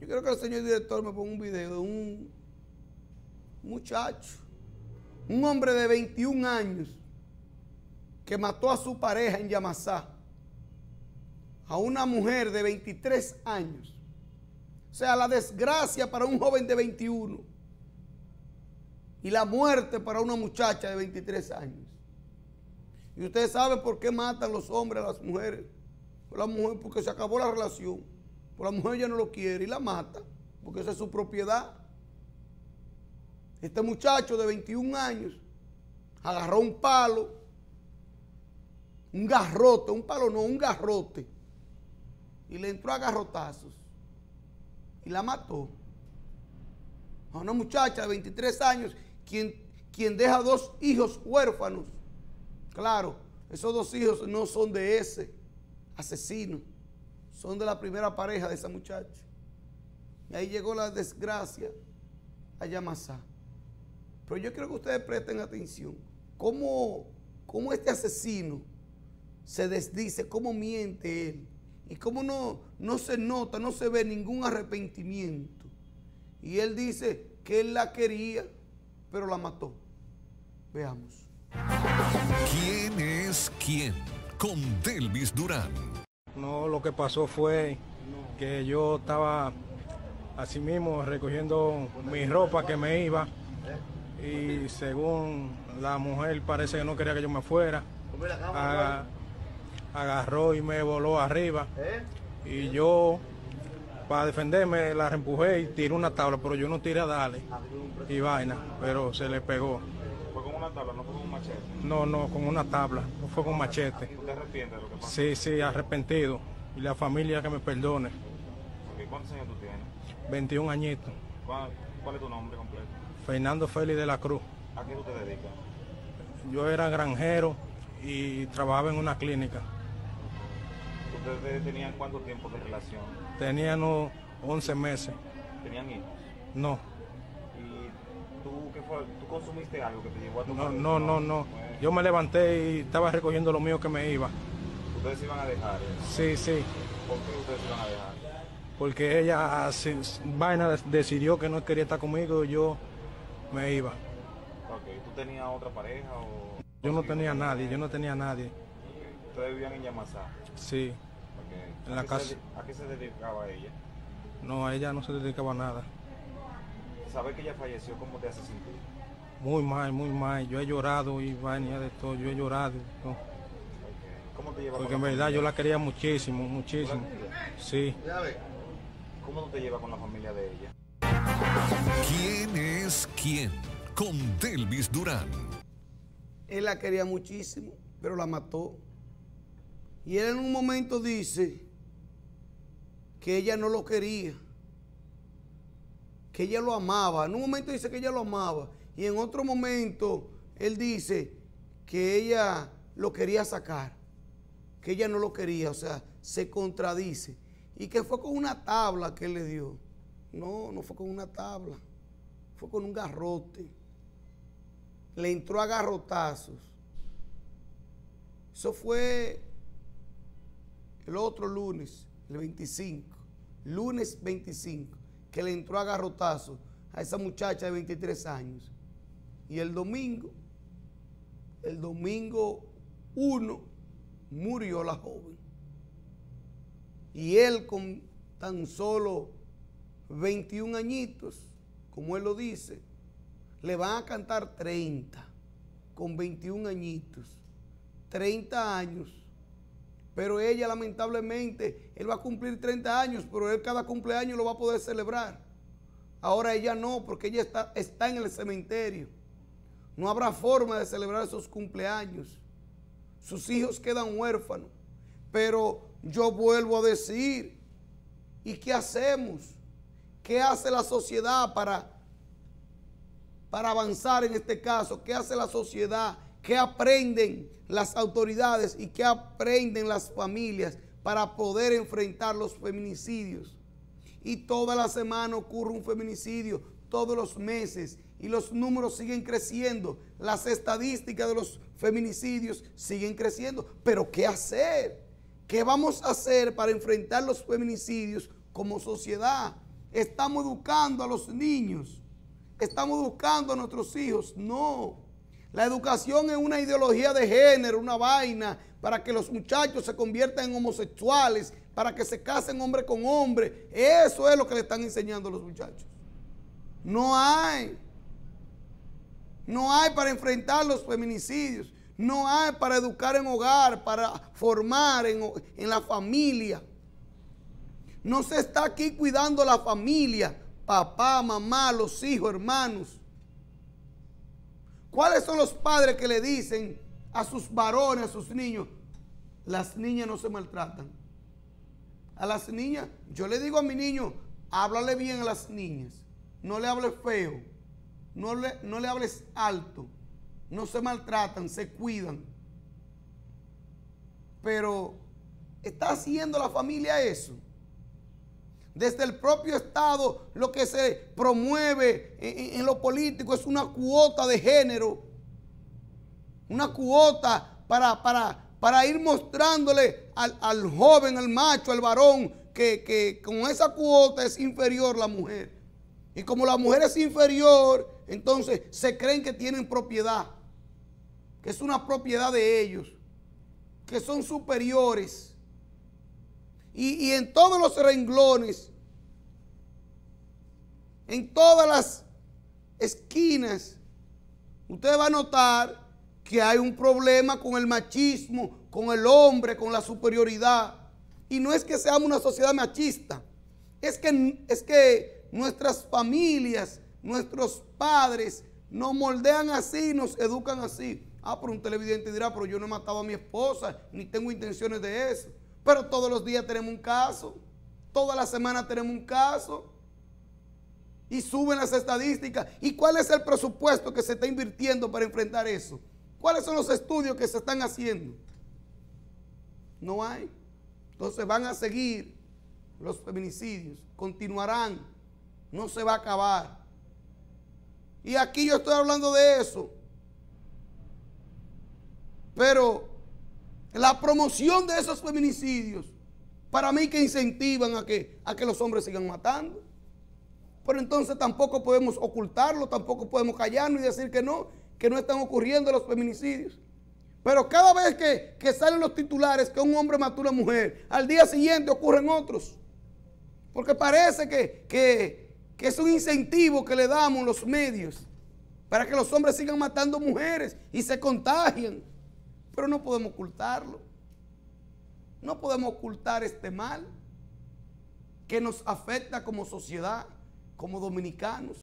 Yo quiero que el señor director me ponga un video de un muchacho, un hombre de 21 años, que mató a su pareja en Yamasá, a una mujer de 23 años. O sea, la desgracia para un joven de 21 y la muerte para una muchacha de 23 años. Y ustedes saben por qué matan los hombres a las mujeres. Por la mujer, porque se acabó la relación. Por la mujer ya no lo quiere y la mata, porque esa es su propiedad. Este muchacho de 21 años agarró un palo, un garrote, un palo no, un garrote, y le entró a garrotazos y la mató. A una muchacha de 23 años, quien deja dos hijos huérfanos. Claro, esos dos hijos no son de ese asesino, son de la primera pareja de esa muchacha. Y ahí llegó la desgracia a Yamasá. Pero yo quiero que ustedes presten atención. ¿Cómo este asesino se desdice? ¿Cómo miente él? Y cómo no se nota, no se ve ningún arrepentimiento. Y él dice que él la quería, pero la mató. Veamos. ¿Quién es quién? Con Delvis Durán. No, lo que pasó fue que yo estaba así mismo recogiendo mi ropa que me iba, y según la mujer parece que no quería que yo me fuera, agarró y me voló arriba, y yo para defenderme la reempujé y tiré una tabla, pero yo no tiré a darle y vaina, pero se le pegó. ¿Fue con una tabla, no fue con un machete? No, no, con una tabla, no fue con machete. ¿Usted arrepiente de lo que pasó? Sí, sí, arrepentido. Y la familia que me perdone. Okay, ¿cuántos años tú tienes? 21 añitos. ¿Cuál es tu nombre completo? Fernando Félix de la Cruz. ¿A qué tú te dedicas? Yo era granjero y trabajaba en una clínica. ¿Ustedes tenían cuánto tiempo de relación? Tenían 11 meses. ¿Tenían hijos? No. ¿Tú consumiste algo que te llevó a tomar? No, no, no, no. Yo me levanté y estaba recogiendo lo mío que me iba. ¿Ustedes se iban a dejar? Sí, sí. ¿Por qué ustedes se iban a dejar? Porque ella, vaina, decidió que no quería estar conmigo y yo me iba. Okay. ¿Tú tenías otra pareja o...? Yo no tenía nadie, yo no tenía nadie. Okay. ¿Ustedes vivían en Yamasá? Sí. Okay. En la casa. ¿A qué se dedicaba ella? No, a ella no se dedicaba a nada. Saber que ella falleció, ¿cómo te hace sentir? Muy mal, muy mal. Yo he llorado, Ivania, de todo. Yo he llorado. No. Okay. ¿Cómo te llevas? Porque en verdad yo la quería muchísimo, muchísimo. Sí. ¿Cómo te llevas con la familia de ella? ¿Quién es quién? Con Delvis Durán. Él la quería muchísimo, pero la mató. Y él en un momento dice que ella no lo quería, que ella lo amaba. En un momento dice que ella lo amaba y en otro momento él dice que ella lo quería sacar, que ella no lo quería, o sea, se contradice. Y que fue con una tabla que él le dio. No, no fue con una tabla, fue con un garrote. Le entró a garrotazos. Eso fue el otro lunes, el 25, lunes 25. Que le entró a garrotazo a esa muchacha de 23 años. Y el domingo 1, murió la joven. Y él con tan solo 21 añitos, como él lo dice, le van a cantar 30, con 21 añitos, 30 años. Pero ella, lamentablemente, él va a cumplir 30 años, pero él cada cumpleaños lo va a poder celebrar. Ahora ella no, porque ella está en el cementerio. No habrá forma de celebrar esos cumpleaños. Sus hijos quedan huérfanos. Pero yo vuelvo a decir, ¿y qué hacemos? ¿Qué hace la sociedad para avanzar en este caso? ¿Qué hace la sociedad? ¿Qué aprenden las autoridades y qué aprenden las familias para poder enfrentar los feminicidios? Y toda la semana ocurre un feminicidio, todos los meses, y los números siguen creciendo, las estadísticas de los feminicidios siguen creciendo. Pero ¿qué hacer? ¿Qué vamos a hacer para enfrentar los feminicidios como sociedad? estamos educando a los niños, estamos educando a nuestros hijos. No, la educación es una ideología de género, una vaina, para que los muchachos se conviertan en homosexuales, para que se casen hombre con hombre. Eso es lo que le están enseñando a los muchachos. No hay para enfrentar los feminicidios, no hay para educar en hogar, para formar en la familia. No se está aquí cuidando la familia, papá, mamá, los hijos, hermanos. ¿Cuáles son los padres que le dicen a sus varones, a sus niños, las niñas no se maltratan? A las niñas, yo le digo a mi niño, háblale bien a las niñas, no le hables feo, no le hables alto, no se maltratan, se cuidan. Pero ¿está haciendo la familia eso? Desde el propio Estado lo que se promueve en lo político es una cuota de género, una cuota para ir mostrándole al joven, al macho, al varón, que con esa cuota es inferior la mujer. Y como la mujer es inferior, entonces se creen que tienen propiedad, que es una propiedad de ellos, que son superiores. Y en todos los renglones, en todas las esquinas, usted va a notar que hay un problema con el machismo, con el hombre, con la superioridad. Y no es que seamos una sociedad machista, es que nuestras familias, nuestros padres nos moldean así, nos educan así. Ah, pero un televidente dirá, pero yo no he matado a mi esposa, ni tengo intenciones de eso. Pero todos los días tenemos un caso, toda la semana tenemos un caso, y suben las estadísticas. ¿Y cuál es el presupuesto que se está invirtiendo para enfrentar eso? ¿Cuáles son los estudios que se están haciendo? No hay. Entonces van a seguir los feminicidios, continuarán, no se va a acabar. Y aquí yo estoy hablando de eso, pero la promoción de esos feminicidios, para mí que incentivan a que los hombres sigan matando. Pero entonces tampoco podemos ocultarlo, tampoco podemos callarnos y decir que no están ocurriendo los feminicidios. Pero cada vez que salen los titulares que un hombre mató a una mujer, al día siguiente ocurren otros. Porque parece que es un incentivo que le damos los medios para que los hombres sigan matando mujeres y se contagian. Pero no podemos ocultarlo, no podemos ocultar este mal que nos afecta como sociedad, como dominicanos.